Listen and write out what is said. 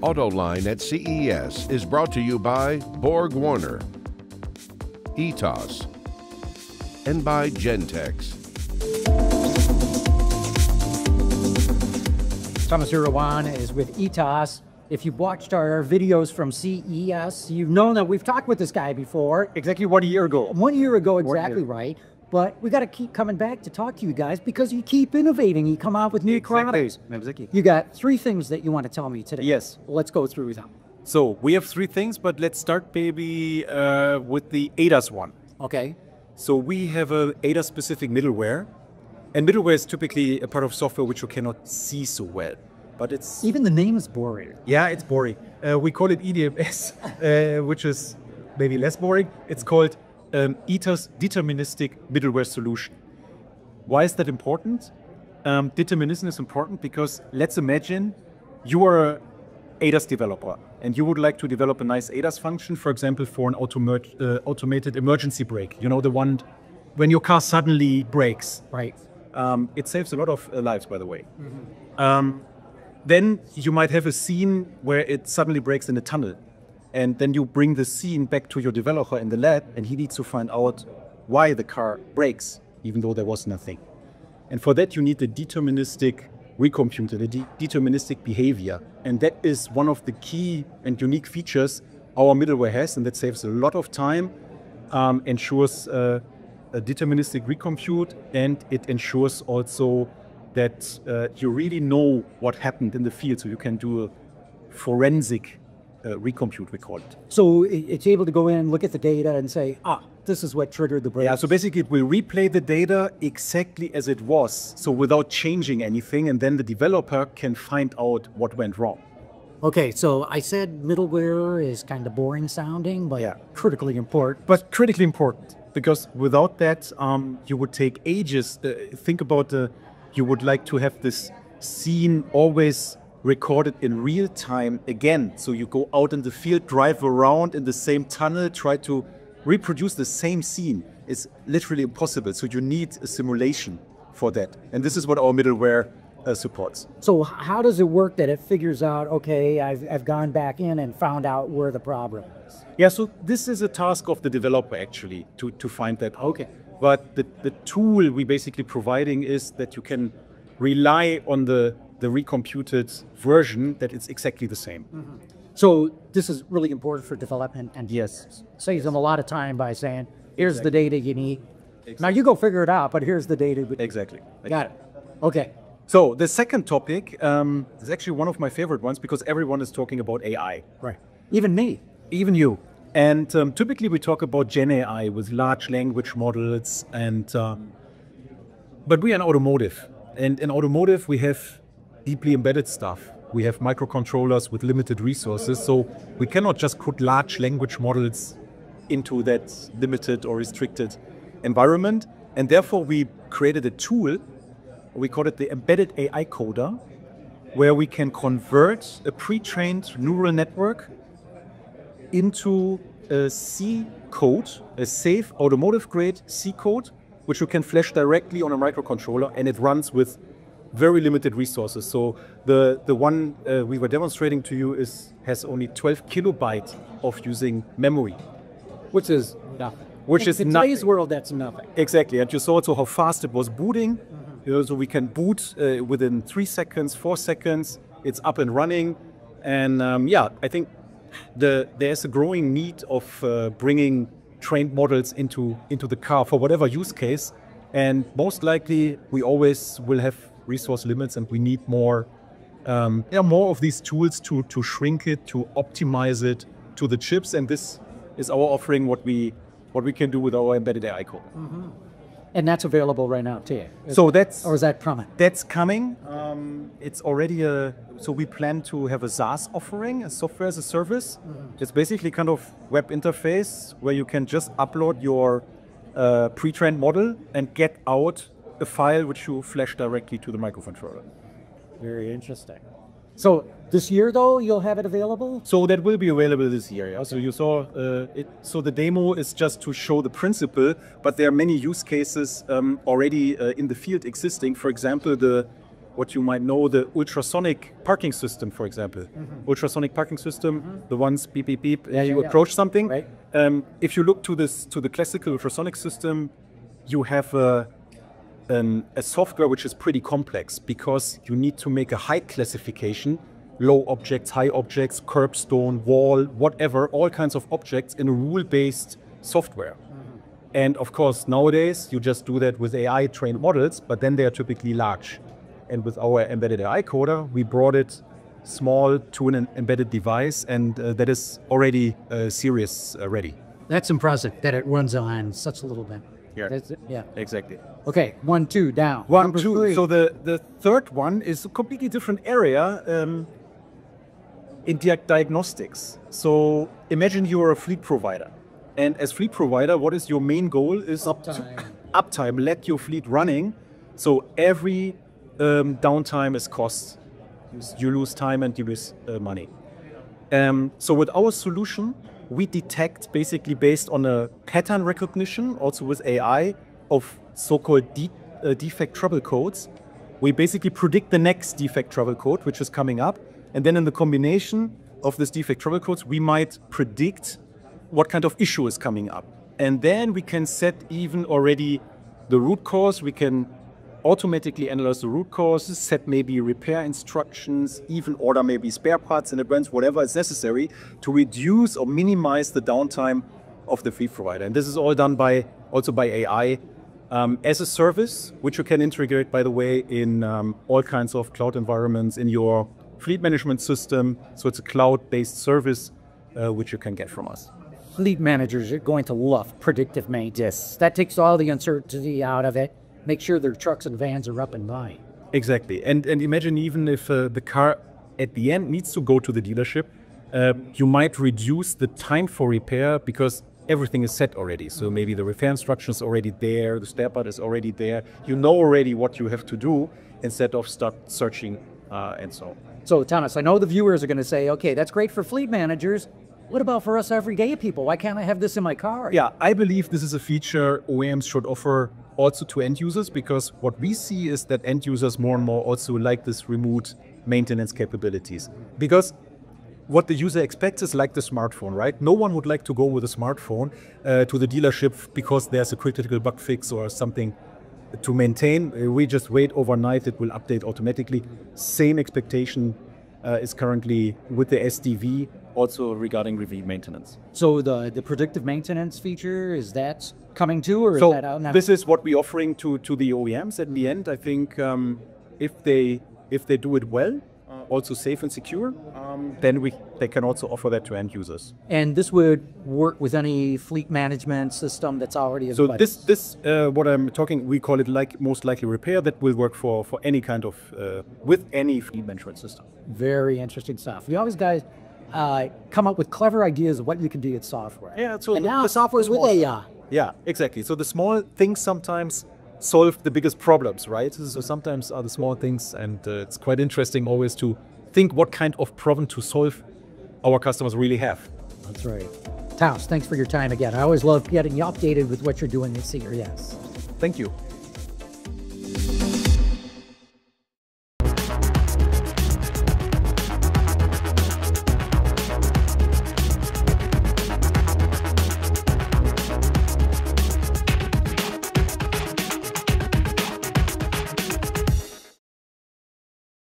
AutoLine at CES is brought to you by Borg Warner, ETAS, and by Gentex. Thomas Irawan is with ETAS. If you've watched our videos from CES, you've known that we've talked with this guy before. Exactly 1 year ago. 1 year ago, exactly right. But we got to keep coming back to talk to you guys because you keep innovating. You come out with new products. Exactly. You got three things that you want to tell me today. Yes. Let's go through them. So we have three things, but let's start maybe with the ADAS one. Okay. So we have an ADAS specific middleware. And middleware is typically a part of software which you cannot see so well, but it's... Even the name is boring. Yeah, it's boring. We call it EDMS, which is maybe less boring. It's called ETAS Deterministic Middleware Solution. Why is that important? Determinism is important because let's imagine you are an ADAS developer and you would like to develop a nice ADAS function, for example, for an automated emergency brake. You know, the one when your car suddenly brakes. Right. It saves a lot of lives, by the way. Mm-hmm. Then you might have a scene where it suddenly breaks in a tunnel. And then you bring the scene back to your developer in the lab, and he needs to find out why the car breaks, even though there was nothing. And for that, you need a deterministic recomputer, a deterministic behavior. And that is one of the key and unique features our middleware has, and that saves a lot of time, ensures a deterministic recompute, and it ensures also that you really know what happened in the field, so you can do a forensic recompute, we call it. So it's able to go in, look at the data and say, ah, this is what triggered the break. Yeah, so basically it will replay the data exactly as it was, so without changing anything, and then the developer can find out what went wrong. Okay, so I said middleware is kind of boring sounding, but yeah, critically important. But critically important. Because without that, you would take ages. Think about you would like to have this scene always recorded in real time again. So you go out in the field, drive around in the same tunnel, try to reproduce the same scene. It's literally impossible. So you need a simulation for that. And this is what our middleware supports. So how does it work that it figures out, okay, I've gone back in and found out where the problem is? Yeah, so this is a task of the developer actually to find that. Okay. But the tool we basically providing is that you can rely on the recomputed version that it's exactly the same. Mm-hmm. So this is really important for development and yes, saves them a lot of time by saying, here's exactly the data you need. Exactly. Now you go figure it out, but here's the data. Exactly. Got it. Okay. So the second topic is actually one of my favorite ones because everyone is talking about AI. Right. Even me. Even you. And typically we talk about Gen AI with large language models and but we are in automotive. And in automotive we have deeply embedded stuff. We have microcontrollers with limited resources, so we cannot just put large language models into that limited or restricted environment. And therefore we created a tool. We call it the embedded AI coder, where we can convert a pre-trained neural network into a C code, a safe automotive grade C code, which you can flash directly on a microcontroller, and it runs with very limited resources. So the one we were demonstrating to you has only 12 kilobytes of using memory, which is nothing. Which is in today's world, that's nothing. Exactly, and you saw also how fast it was booting. You know, so we can boot within 3 seconds, 4 seconds. It's up and running. And yeah, I think there's a growing need of bringing trained models into the car for whatever use case. And most likely, we always will have resource limits and we need more, more of these tools to shrink it, to optimize it to the chips. And this is our offering, what we can do with our embedded AI code. Mm-hmm. And that's available right now to you. So that's... Or is that coming? That's coming. It's already a... So we plan to have a SaaS offering, a software as a service. Mm-hmm. It's basically kind of web interface where you can just upload your pre-trained model and get out a file which you flash directly to the microcontroller. Very interesting. So this year, though, you'll have it available? So that will be available this year. Yeah? Okay. So you saw it. So the demo is just to show the principle, but there are many use cases already in the field existing. For example, the what you might know, the ultrasonic parking system, for example. Mm-hmm. Ultrasonic parking system, mm-hmm. the ones beep, beep, beep, yeah, you approach something. Right. If you look to this, to the classical ultrasonic system, you have a software which is pretty complex because you need to make a height classification, low objects, high objects, curb stone, wall, whatever, all kinds of objects in a rule-based software. And of course, nowadays, you just do that with AI-trained models, but then they are typically large. And with our embedded AI coder, we brought it small to an embedded device, and that is already series ready. That's impressive that it runs on such a little bit. Yeah, yeah. Exactly. Okay, 1, 2, down. 1, 2, 3. So the third one is a completely different area in diagnostics. So imagine you are a fleet provider. And as fleet provider, what is your main goal? Is uptime, let your fleet running. So every downtime is cost. You lose time and you lose money. So with our solution, we detect basically based on a pattern recognition, also with AI, of so-called defect trouble codes. We basically predict the next defect trouble code, which is coming up. And then in the combination of this defect trouble codes, we might predict what kind of issue is coming up. And then we can set even already the root cause. We can automatically analyze the root causes, set maybe repair instructions, even order maybe spare parts in the branch, whatever is necessary to reduce or minimize the downtime of the fleet provider. And this is all done by also by AI as a service, which you can integrate, by the way, in all kinds of cloud environments in your fleet management system. So it's a cloud-based service which you can get from us. Fleet managers are going to love predictive maintenance. That takes all the uncertainty out of it. Make sure their trucks and vans are up and running. Exactly. And imagine even if the car at the end needs to go to the dealership, you might reduce the time for repair because everything is set already. So maybe the repair instruction is already there, the spare part is already there. You know already what you have to do instead of start searching and so on. So Thomas, I know the viewers are going to say, okay, that's great for fleet managers. What about for us everyday people? Why can't I have this in my car? Yeah, I believe this is a feature OEMs should offer also to end users, because what we see is that end users more and more also like this remote maintenance capabilities. Because what the user expects is like the smartphone, right? No one would like to go with a smartphone to the dealership because there's a critical bug fix or something to maintain. We just wait overnight, it will update automatically. Same expectation is currently with the SDV. Also regarding review maintenance. So the predictive maintenance feature, is that coming too, or so is that out now? This is what we're offering to the OEMs at the end. I think if they do it well, also safe and secure, then they can also offer that to end users. And this would work with any fleet management system that's already in place. So this what I'm talking, we call it like most likely repair, that will work for any kind of with any fleet management system. Very interesting stuff. We always guys. Come up with clever ideas of what you can do with software. Yeah, so and now the software is with AI. Yeah, exactly. So the small things sometimes solve the biggest problems, right? So sometimes are the small things, and it's quite interesting always to think what kind of problem to solve our customers really have. That's right. Thomas, thanks for your time again. I always love getting you updated with what you're doing at CES. Thank you.